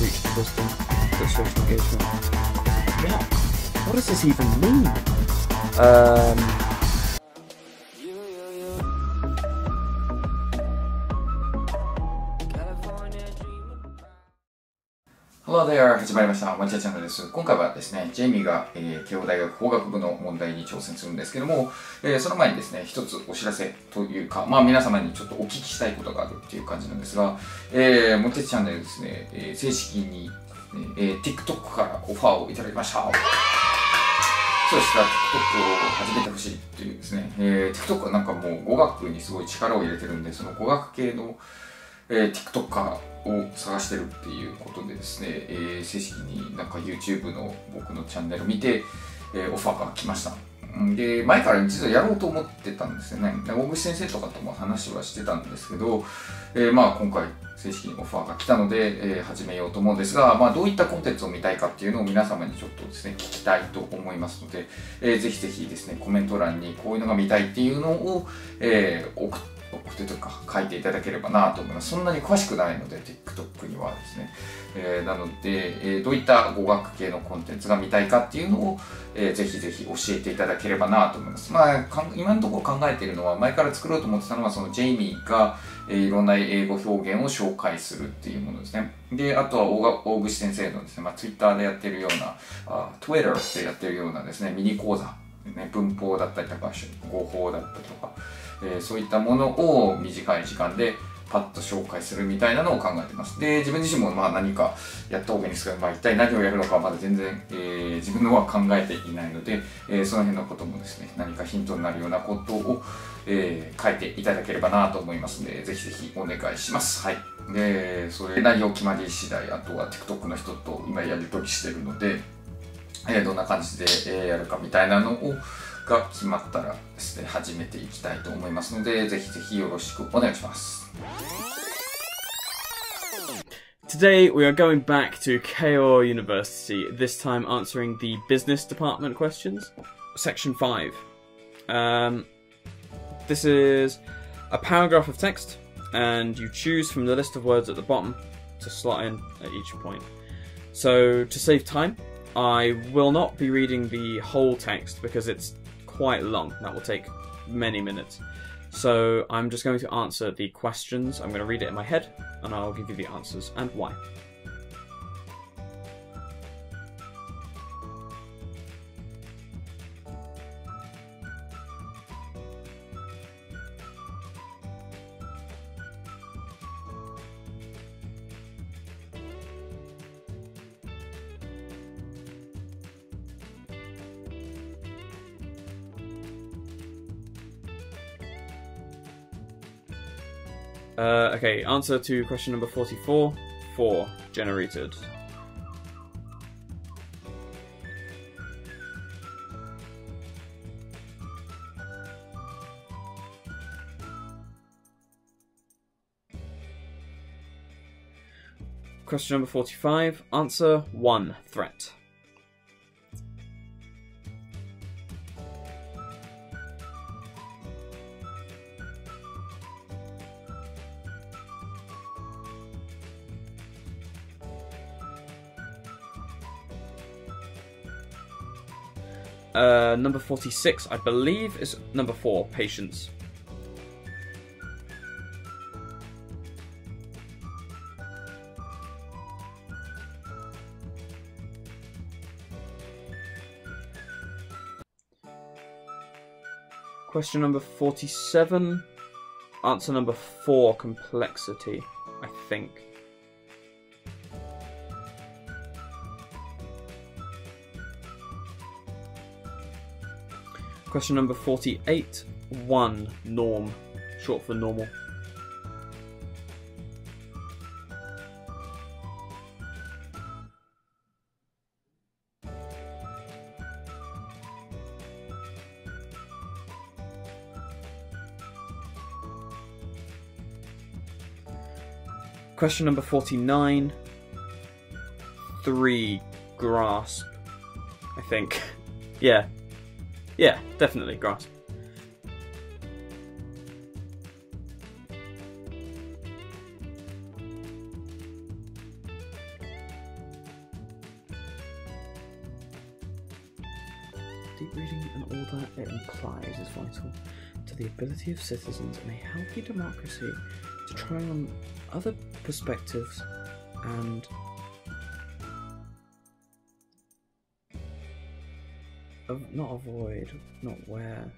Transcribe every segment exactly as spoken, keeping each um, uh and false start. reach the distance for social engagement. Yeah. What does this even mean? Um. Hello there, 藤原さん、ワンチャチャンネルです。今回はですね、ジェイミーが、えー、慶応大学法学部の問題に挑戦するんですけども、えー、その前にですね、一つお知らせというか、まあ皆様にちょっとお聞きしたいことがあるっていう感じなんですが、えー、モンテチャンネルですね、えー、正式に、えー、TikTok からオファーをいただきました。そうしたら TikTok を始めてほしいっていうですね、えー、TikTok はなんかもう語学にすごい力を入れてるんで、その語学系のえー、TikToker を探してるっていうことでですね、えー、正式になんか YouTube の僕のチャンネルを見て、えー、オファーが来ました。で、前から実はやろうと思ってたんですよね。大口先生とかとも話はしてたんですけど、えー、まあ今回正式にオファーが来たので、えー、始めようと思うんですが、まあどういったコンテンツを見たいかっていうのを皆様にちょっとですね、聞きたいと思いますので、えー、ぜひぜひですね、コメント欄にこういうのが見たいっていうのを、えー、送って送ってとか書いていただければなと思います。そんなに詳しくないので TikTok にはですね、えー、なので、えー、どういった語学系のコンテンツが見たいかっていうのを、えー、ぜひぜひ教えていただければなと思います。まあ今のところ考えているのは、前から作ろうと思ってたのは、そのジェイミーが、えー、いろんな英語表現を紹介するっていうものですね。で、あとは大口先生のですね、まあ、Twitter でやってるようなあ Twitter でやってるようなですねミニ講座、ね、文法だったりとか語法だったりとか、えー、そういったものを短い時間でパッと紹介するみたいなのを考えてます。で、自分自身もまあ何かやった方がいいんですけど、まあ一体何をやるのかはまだ全然、えー、自分のは考えていないので、えー、その辺のこともですね、何かヒントになるようなことを、えー、書いていただければなと思いますので、ぜひぜひお願いします。はい。で、それ内容決まり次第、あとは TikTok の人と今やり取りしてるので、えー、どんな感じでやるかみたいなのを、が決まったらですね、始めていきたいと思いますので、ぜひぜひよろしくお願いします。Today we are going back to Keio University, this time answering the business department questions. Section five. Um, this is a paragraph of text, and you choose from the list of words at the bottom to slot in at each point. So, to save time, I will not be reading the whole text because it's quite long. That will take many minutes. So I'm just going to answer the questions. I'm going to read it in my head and I'll give you the answers and why. Uh, okay, answer to question number forty-four, four generated. Question number forty-five, answer one threat. Uh, number forty-six, I believe, is number four, patience. Question number forty-seven, answer number four, complexity, I think. Question number forty-eight, one, norm, short for normal. Question number forty-nine, three, grasp, I think. Yeah. Yeah, definitely, grasp. deep reading and all that it implies is vital to the ability of citizens in a healthy democracy to try on other perspectives and not avoid, not wear,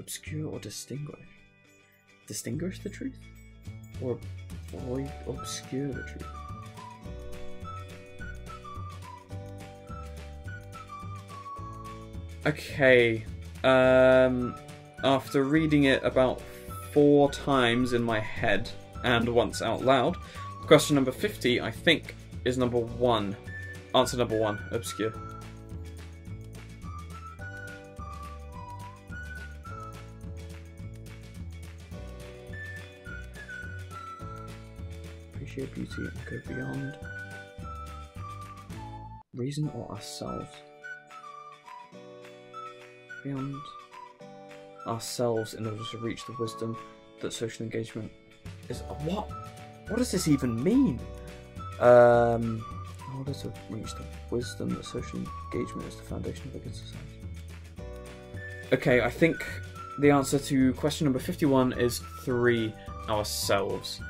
obscure or distinguish. Distinguish the truth? Or avoid, obscure the truth? Okay, um, after reading it about four times in my head and once out loud, question number fifty, I think, is number one. Answer number one, obscure. Appreciate beauty and go beyond reason or ourselves. Beyond ourselves in order to reach the wisdom that social engagement is. What? What does this even mean? Um, in order to reach the wisdom that social engagement is the foundation of a good society. Okay, I think the answer to question number fifty-one is three, ourselves,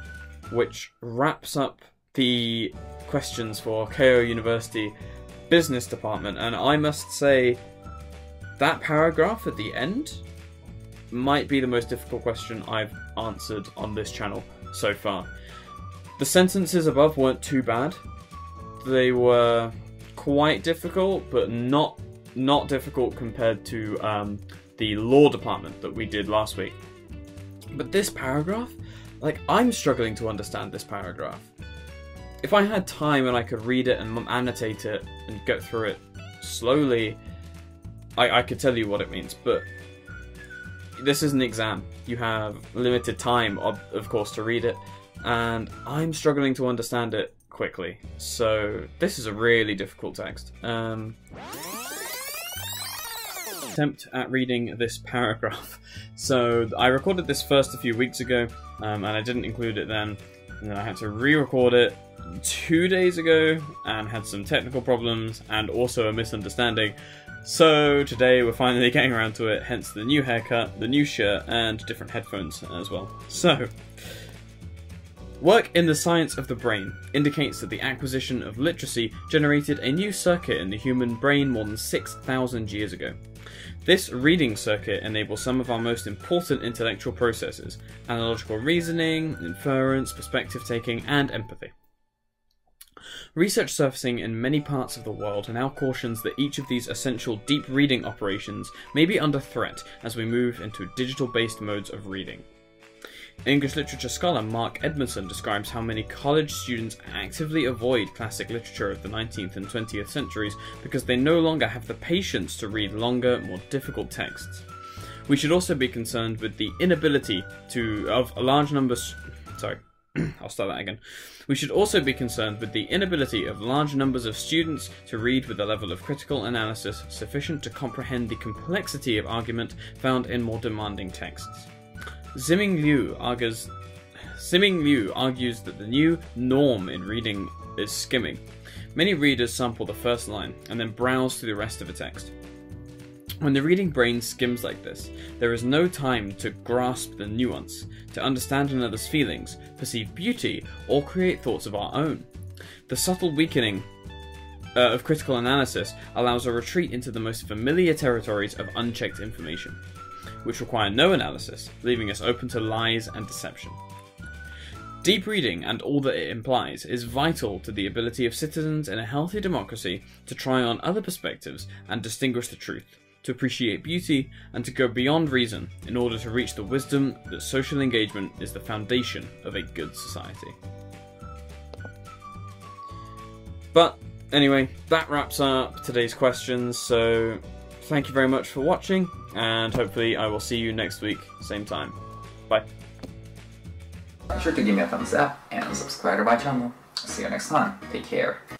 which wraps up the questions for Keio University Business Department, and I must say that paragraph at the end might be the most difficult question I've answered on this channel so far. The sentences above weren't too bad. They were quite difficult, but not not difficult compared to um, the law department that we did last week. But this paragraph, like, I'm struggling to understand this paragraph. If I had time and I could read it and annotate it and go through it slowly, I, I could tell you what it means, but this is an exam. You have limited time, of, of course, to read it, and I'm struggling to understand it quickly. So this is a really difficult text. Um, attempt at reading this paragraph. So I recorded this first a few weeks ago, um, and I didn't include it then, and then I had to re-record it two days ago, and had some technical problems, and also a misunderstanding. So today we're finally getting around to it, hence the new haircut, the new shirt, and different headphones as well. So, work in the science of the brain indicates that the acquisition of literacy generated a new circuit in the human brain more than six thousand years ago. This reading circuit enables some of our most important intellectual processes: analytical reasoning, inference, perspective taking, and empathy. Research surfacing in many parts of the world now cautions that each of these essential deep reading operations may be under threat as we move into digital-based modes of reading. English literature scholar Mark Edmondson describes how many college students actively avoid classic literature of the nineteenth and twentieth centuries because they no longer have the patience to read longer, more difficult texts. We should also be concerned with the inability to of a large number... sorry. I'll start that again. We should also be concerned with the inability of large numbers of students to read with a level of critical analysis sufficient to comprehend the complexity of argument found in more demanding texts. Ziming Liu argues, Ziming Liu argues that the new norm in reading is skimming. Many readers sample the first line and then browse through the rest of a text. When the reading brain skims like this, there is no time to grasp the nuance, to understand another's feelings, perceive beauty, or create thoughts of our own. The subtle weakening uh, of critical analysis allows a retreat into the most familiar territories of unchecked information, which require no analysis, leaving us open to lies and deception. Deep reading and all that it implies is vital to the ability of citizens in a healthy democracy to try on other perspectives and distinguish the truth, to appreciate beauty, and to go beyond reason in order to reach the wisdom that social engagement is the foundation of a good society. But anyway, that wraps up today's questions, so thank you very much for watching, and hopefully I will see you next week, same time. Bye. Be sure to give me a thumbs up and subscribe to my channel. See you next time. Take care.